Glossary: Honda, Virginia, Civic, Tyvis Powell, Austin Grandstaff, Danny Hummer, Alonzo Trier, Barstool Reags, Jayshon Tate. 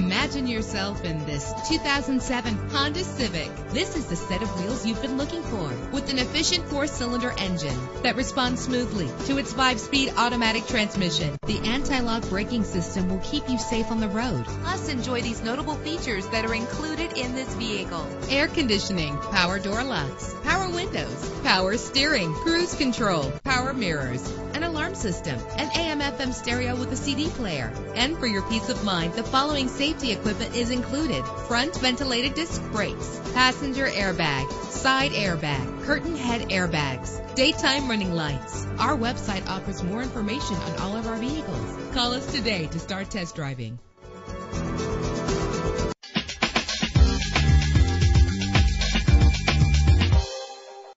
Imagine yourself in this 2007 Honda Civic. This is the set of wheels you've been looking for, with an efficient 4-cylinder engine that responds smoothly to its 5-speed automatic transmission. The anti-lock braking system will keep you safe on the road. Plus, enjoy these notable features that are included in this vehicle: air conditioning, power door locks, power windows, power steering, cruise control, power mirrors, an alarm system, an AM/FM stereo with a CD player. And for your peace of mind, the following safety equipment is included: front ventilated disc brakes, passenger airbag, side airbag, curtain head airbags, daytime running lights. Our website offers more information on all of our vehicles. Call us today to start test driving.